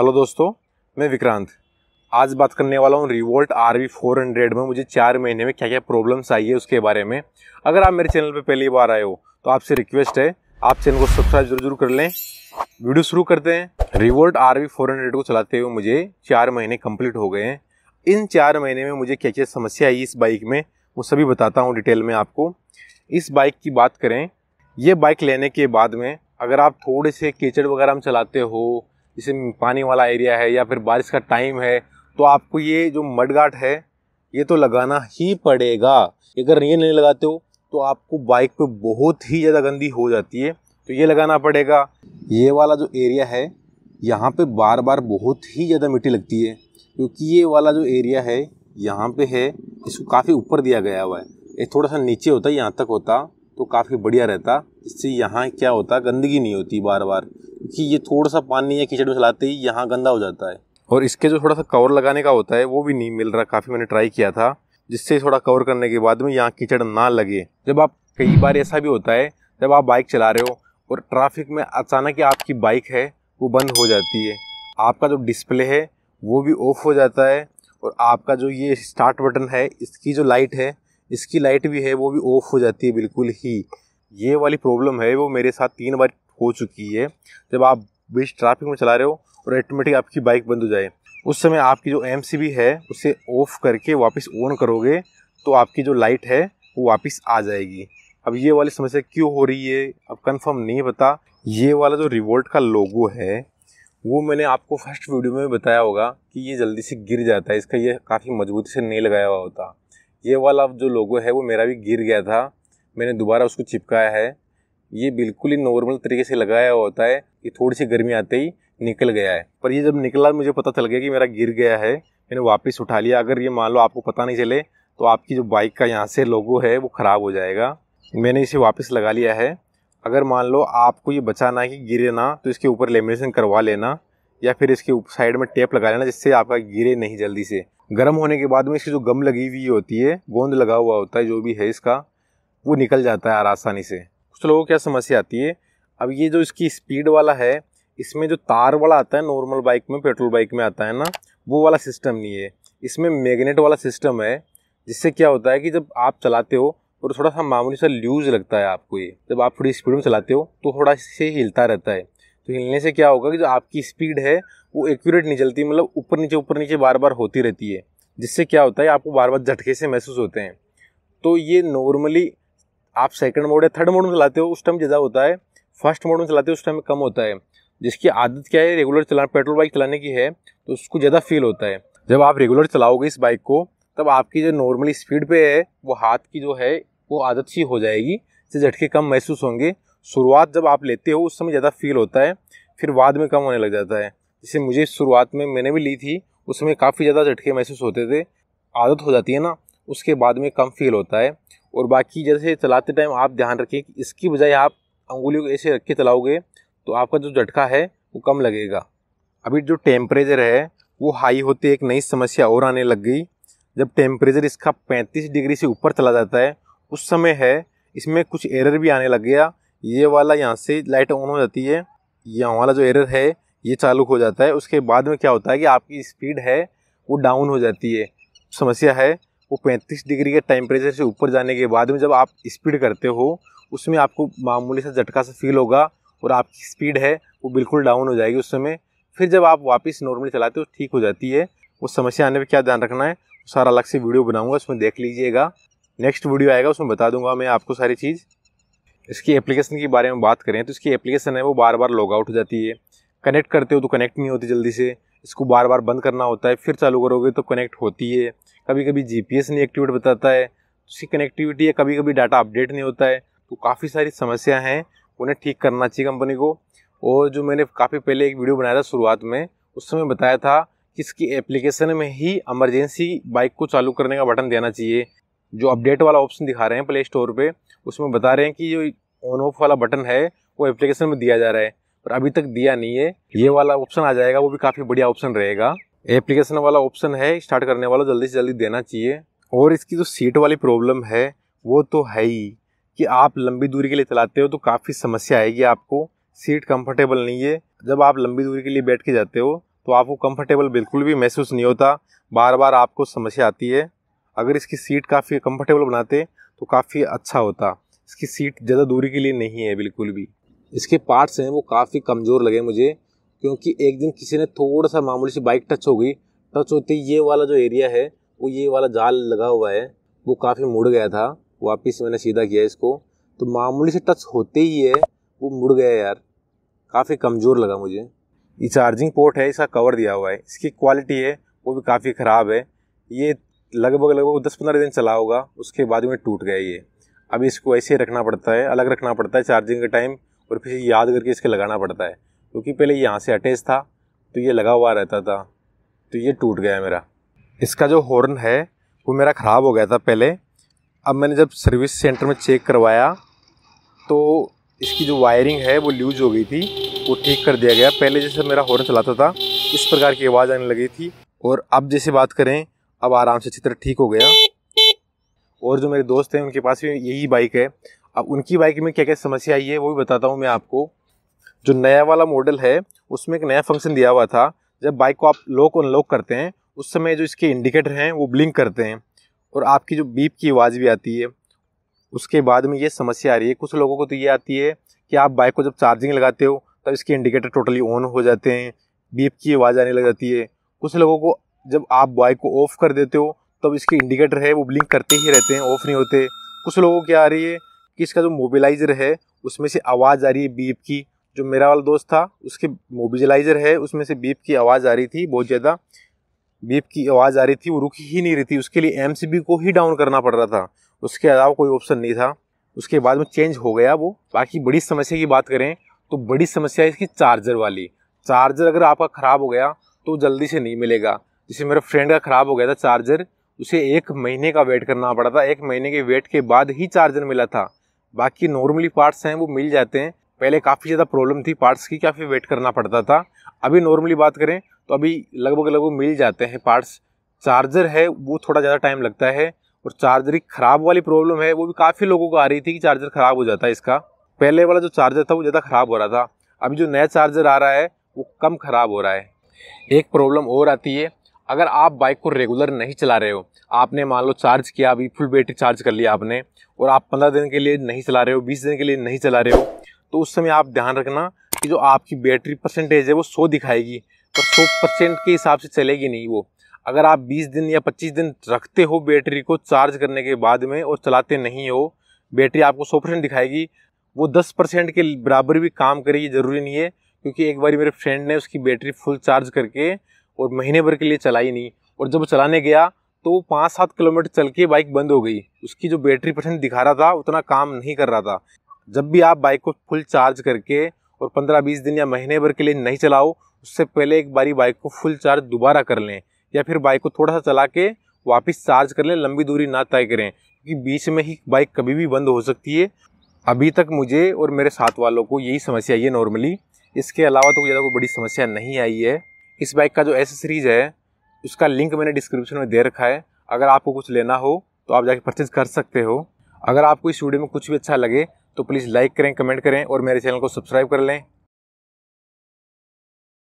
Hello दोस्तों, मैं विक्रांत। आज बात करने वाला हूँ रिवोल्ट RV 400 में मुझे 4 महीने में क्या क्या प्रॉब्लम्स आई है उसके बारे में। अगर आप मेरे चैनल पे पहली बार आए हो तो आपसे रिक्वेस्ट है आप चैनल को सब्सक्राइब जरूर कर लें। वीडियो शुरू करते हैं। रिवोल्ट RV 400 को चलाते हुए मुझे 4 महीने कम्प्लीट हो गए हैं। इन 4 महीने में मुझे क्या क्या समस्या आई इस बाइक में वो सभी बताता हूँ डिटेल में आपको। इस बाइक की बात करें, ये बाइक लेने के बाद में अगर आप थोड़े से कीचड़ वगैरह में चलाते हो, जैसे पानी वाला एरिया है या फिर बारिश का टाइम है, तो आपको ये जो मडगार्ड है ये तो लगाना ही पड़ेगा। अगर ये नहीं लगाते हो तो आपको बाइक पे बहुत ही ज़्यादा गंदी हो जाती है, तो ये लगाना पड़ेगा। ये वाला जो एरिया है यहाँ पे बार बार बहुत ही ज़्यादा मिट्टी लगती है, क्योंकि ये वाला जो एरिया है यहाँ पे है, इसको काफ़ी ऊपर दिया गया हुआ है। ये थोड़ा सा नीचे होता, यहाँ तक होता तो काफ़ी बढ़िया रहता। इससे यहाँ क्या होता, गंदगी नहीं होती बार बार, क्योंकि ये थोड़ा सा पानी या कीचड़ में चलाते ही यहाँ गंदा हो जाता है। और इसके जो थोड़ा सा कवर लगाने का होता है वो भी नहीं मिल रहा, काफ़ी मैंने ट्राई किया था, जिससे थोड़ा कवर करने के बाद में यहाँ कीचड़ ना लगे। जब आप कई बार ऐसा भी होता है जब आप बाइक चला रहे हो और ट्रैफिक में अचानक आपकी बाइक है वो बंद हो जाती है, आपका जो डिस्प्ले है वो भी ऑफ हो जाता है, और आपका जो ये स्टार्ट बटन है इसकी जो लाइट है, इसकी लाइट भी है वो भी ऑफ हो जाती है बिल्कुल ही। ये वाली प्रॉब्लम है वो मेरे साथ 3 बार हो चुकी है। जब आप बीच ट्रैफिक में चला रहे हो और ऑटोमेटिक आपकी बाइक बंद हो जाए, उस समय आपकी जो MCB है उसे ऑफ करके वापस ऑन करोगे तो आपकी जो लाइट है वो वापस आ जाएगी। अब ये वाली समस्या क्यों हो रही है अब कन्फर्म नहीं पता। ये वाला जो रिवोल्ट का लोगो है वो मैंने आपको फर्स्ट वीडियो में बताया होगा कि ये जल्दी से गिर जाता है, इसका ये काफ़ी मजबूती से नहीं लगाया हुआ होता। ये वाला जो लोगो है वो मेरा भी गिर गया था, मैंने दोबारा उसको चिपकाया है। ये बिल्कुल ही नॉर्मल तरीके से लगाया हुआ होता है, ये थोड़ी सी गर्मी आते ही निकल गया है। पर ये जब निकला मुझे पता चल गया कि मेरा गिर गया है, मैंने वापस उठा लिया। अगर ये मान लो आपको पता नहीं चले तो आपकी जो बाइक का यहाँ से लोगो है वो ख़राब हो जाएगा। मैंने इसे वापस लगा लिया है। अगर मान लो आपको ये बचाना है कि गिरे ना, तो इसके ऊपर लेमिनेशन करवा लेना या फिर इसके साइड में टेप लगा लेना, जिससे आपका गिरे नहीं जल्दी से। गर्म होने के बाद में इसकी जो गम लगी हुई होती है, गोंद लगा हुआ होता है जो भी है इसका, वो निकल जाता है आसानी से। कुछ लोगों को क्या समस्या आती है, अब ये जो इसकी स्पीड वाला है इसमें जो तार वाला आता है नॉर्मल बाइक में, पेट्रोल बाइक में आता है ना, वो वाला सिस्टम नहीं है, इसमें मैग्नेट वाला सिस्टम है। जिससे क्या होता है कि जब आप चलाते हो और थोड़ा सा मामूली सा लूज लगता है आपको, ये जब आप थोड़ी स्पीड में चलाते हो तो थोड़ा इससे हिलता रहता है। तो हिलने से क्या होगा कि जो आपकी स्पीड है वो एक्यूरेट नहीं चलती, मतलब ऊपर नीचे बार बार होती रहती है, जिससे क्या होता है आपको बार बार झटके से महसूस होते हैं। तो ये नॉर्मली आप सेकंड मोड या थर्ड मोड में चलाते हो उस टाइम ज़्यादा होता है, फर्स्ट मोड में चलाते हो उस टाइम कम होता है। जिसकी आदत क्या है रेगुलर पेट्रोल बाइक चलाने की है तो उसको ज़्यादा फील होता है। जब आप रेगुलर चलाओगे इस बाइक को तब आपकी जो नॉर्मली स्पीड पे है वो हाथ की जो है वो आदत सी हो जाएगी, इससे झटके कम महसूस होंगे। शुरुआत जब आप लेते हो उस समय ज़्यादा फील होता है, फिर बाद में कम होने लग जाता है। जैसे मुझे शुरुआत में मैंने भी ली थी, उस समय काफ़ी ज़्यादा झटके महसूस होते थे, आदत हो जाती है ना, उसके बाद में कम फील होता है। और बाकी जैसे चलाते टाइम आप ध्यान रखें कि इसकी बजाय आप अंगुलियों को ऐसे रख के चलाओगे तो आपका जो झटका है वो कम लगेगा। अभी जो टेम्परेचर है वो हाई होते एक नई समस्या और आने लग गई। जब टेम्परेचर इसका 35 डिग्री से ऊपर चला जाता है उस समय है इसमें कुछ एरर भी आने लग गया। ये वाला यहाँ से लाइट ऑन हो जाती है, यहाँ वाला जो एरर है ये चालू हो जाता है। उसके बाद में क्या होता है कि आपकी स्पीड है वो डाउन हो जाती है। समस्या है वो 35 डिग्री के टेम्परेचर से ऊपर जाने के बाद में जब आप स्पीड करते हो उसमें आपको मामूली सा झटका सा फील होगा और आपकी स्पीड है वो बिल्कुल डाउन हो जाएगी उस समय। फिर जब आप वापस नॉर्मली चलाते हो ठीक हो जाती है। उस समस्या आने पर क्या ध्यान रखना है सारा अलग से वीडियो बनाऊंगा, उसमें देख लीजिएगा। नेक्स्ट वीडियो आएगा उसमें बता दूंगा मैं आपको सारी चीज़। इसकी एप्लीकेशन के बारे में बात करें तो इसकी एप्लीकेशन है वो बार बार लॉग आउट हो जाती है। कनेक्ट करते हो तो कनेक्ट नहीं होती जल्दी से, इसको बार बार बंद करना होता है, फिर चालू करोगे तो कनेक्ट होती है। कभी कभी GPS नहीं एक्टिवेट बताता है उसकी कनेक्टिविटी है, कभी कभी डाटा अपडेट नहीं होता है। तो काफ़ी सारी समस्या हैं, उन्हें ठीक करना चाहिए कंपनी को। और जो मैंने काफ़ी पहले एक वीडियो बनाया था शुरुआत में, उस समय बताया था कि इसकी एप्लीकेशन में ही इमरजेंसी बाइक को चालू करने का बटन देना चाहिए। जो अपडेट वाला ऑप्शन दिखा रहे हैं प्ले स्टोर पे, उसमें बता रहे हैं कि जो ऑन ऑफ वाला बटन है वो एप्लीकेशन में दिया जा रहा है, पर अभी तक दिया नहीं है। ये वाला ऑप्शन आ जाएगा, वो भी काफ़ी बढ़िया ऑप्शन रहेगा। एप्लीकेशन वाला ऑप्शन है स्टार्ट करने वाला, जल्दी से जल्दी देना चाहिए। और इसकी जो सीट वाली प्रॉब्लम है वो तो है ही कि आप लंबी दूरी के लिए चलाते हो तो काफ़ी समस्या आएगी आपको, सीट कम्फर्टेबल नहीं है। जब आप लंबी दूरी के लिए बैठ के जाते हो तो आपको कंफर्टेबल बिल्कुल भी महसूस नहीं होता, बार बार आपको समस्या आती है। अगर इसकी सीट काफ़ी कंफर्टेबल बनाते तो काफ़ी अच्छा होता। इसकी सीट ज़्यादा दूरी के लिए नहीं है बिल्कुल भी। इसके पार्ट्स हैं वो काफ़ी कमज़ोर लगे मुझे, क्योंकि एक दिन किसी ने थोड़ा सा मामूली सी बाइक टच हो गई, टच होते ही ये वाला जो एरिया है वो ये वाला जाल लगा हुआ है वो काफ़ी मुड़ गया था। वापस मैंने सीधा किया इसको तो मामूली से टच होते ही है वो मुड़ गया यार, काफ़ी कमज़ोर लगा मुझे। ये चार्जिंग पोर्ट है, इसका कवर दिया हुआ है, इसकी क्वालिटी है वो भी काफ़ी ख़राब है। ये लगभग 10-15 दिन चला होगा, उसके बाद में टूट गया ये। अब इसको ऐसे रखना पड़ता है, अलग रखना पड़ता है चार्जिंग के टाइम, और फिर याद करके इसके लगाना पड़ता है, क्योंकि पहले यहाँ से अटैच था तो ये लगा हुआ रहता था, तो ये टूट गया मेरा। इसका जो हॉर्न है वो मेरा ख़राब हो गया था पहले। अब मैंने जब सर्विस सेंटर में चेक करवाया तो इसकी जो वायरिंग है वो लूज हो गई थी, वो ठीक कर दिया गया। पहले जैसे मेरा हॉर्न चलाता था इस प्रकार की आवाज़ आने लगी थी, और अब जैसे बात करें अब आराम से अच्छी तरह ठीक हो गया। और जो मेरे दोस्त हैं उनके पास भी यही बाइक है। अब उनकी बाइक में क्या क्या समस्या आई है वो भी बताता हूँ मैं आपको। जो नया वाला मॉडल है उसमें एक नया फंक्शन दिया हुआ था, जब बाइक को आप लॉक अनलॉक करते हैं उस समय जो इसके इंडिकेटर हैं वो ब्लिंक करते हैं और आपकी जो बीप की आवाज़ भी आती है। उसके बाद में ये समस्या आ रही है कुछ लोगों को, तो ये आती है कि आप बाइक को जब चार्जिंग लगाते हो तब इसके इंडिकेटर टोटली ऑन हो जाते हैं, बीप की आवाज़ आने लग जाती है। कुछ लोगों को जब आप बाइक को ऑफ़ कर देते हो तब इसके इंडिकेटर है वो ब्लिंक करते ही रहते हैं, ऑफ़ नहीं होते। कुछ लोगों को क्या आ रही है कि इसका जो मोबिलाइज़र है उसमें से आवाज़ आ रही है बीप की। जो मेरा वाला दोस्त था उसके मोबिलाइज़र है उसमें से बीप की आवाज़ आ रही थी, बहुत ज़्यादा बीप की आवाज़ आ रही थी, वो रुकी ही नहीं रही थी। उसके लिए MCB को ही डाउन करना पड़ रहा था, उसके अलावा कोई ऑप्शन नहीं था। उसके बाद में चेंज हो गया वो। बाकी बड़ी समस्या की बात करें तो बड़ी समस्या है इसकी चार्जर वाली। चार्जर अगर आपका ख़राब हो गया तो जल्दी से नहीं मिलेगा। जैसे मेरे फ्रेंड का ख़राब हो गया था चार्जर, उसे 1 महीने का वेट करना पड़ा था, 1 महीने के वेट के बाद ही चार्जर मिला था। बाकी नॉर्मली पार्ट्स हैं वो मिल जाते हैं, पहले काफ़ी ज़्यादा प्रॉब्लम थी पार्ट्स की, काफ़ी वेट करना पड़ता था। अभी नॉर्मली बात करें तो अभी लगभग मिल जाते हैं पार्ट्स। चार्जर है वो थोड़ा ज़्यादा टाइम लगता है, और चार्जर की ख़राब वाली प्रॉब्लम है वो भी काफ़ी लोगों को आ रही थी कि चार्जर ख़राब हो जाता है इसका। पहले वाला जो चार्जर था वो ज़्यादा ख़राब हो रहा था, अभी जो नया चार्जर आ रहा है वो कम ख़राब हो रहा है। एक प्रॉब्लम और आती है, अगर आप बाइक को रेगुलर नहीं चला रहे हो, आपने मान लो चार्ज किया, अभी फुल बैटरी चार्ज कर लिया आपने, और आप 15 दिन के लिए नहीं चला रहे हो, 20 दिन के लिए नहीं चला रहे हो, तो उस समय आप ध्यान रखना कि जो आपकी बैटरी परसेंटेज है वो 100 दिखाएगी, पर 100% के हिसाब से चलेगी नहीं वो। अगर आप 20 दिन या 25 दिन रखते हो बैटरी को चार्ज करने के बाद में और चलाते नहीं हो, बैटरी आपको 100% दिखाएगी, वो 10% के बराबर भी काम करेगी, ज़रूरी नहीं है। क्योंकि एक बार मेरे फ्रेंड ने उसकी बैटरी फुल चार्ज करके और महीने भर के लिए चलाई नहीं, और जब चलाने गया तो 5-7 किलोमीटर चल के बाइक बंद हो गई। उसकी जो बैटरी परसेंट दिखा रहा था उतना काम नहीं कर रहा था। जब भी आप बाइक को फुल चार्ज करके और 15-20 दिन या महीने भर के लिए नहीं चलाओ, उससे पहले एक बारी बाइक को फुल चार्ज दोबारा कर लें, या फिर बाइक को थोड़ा सा चला के वापस चार्ज कर लें। लंबी दूरी ना तय करें, क्योंकि बीच में ही बाइक कभी भी बंद हो सकती है। अभी तक मुझे और मेरे साथ वालों को यही समस्या आई है नॉर्मली, इसके अलावा तो ज़्यादा कोई बड़ी समस्या नहीं आई है। इस बाइक का जो एसेसरीज़ है उसका लिंक मैंने डिस्क्रिप्शन में दे रखा है, अगर आपको कुछ लेना हो तो आप जाके परचेज़ कर सकते हो। अगर आपको इस वीडियो में कुछ भी अच्छा लगे तो प्लीज़ लाइक करें, कमेंट करें और मेरे चैनल को सब्सक्राइब कर लें।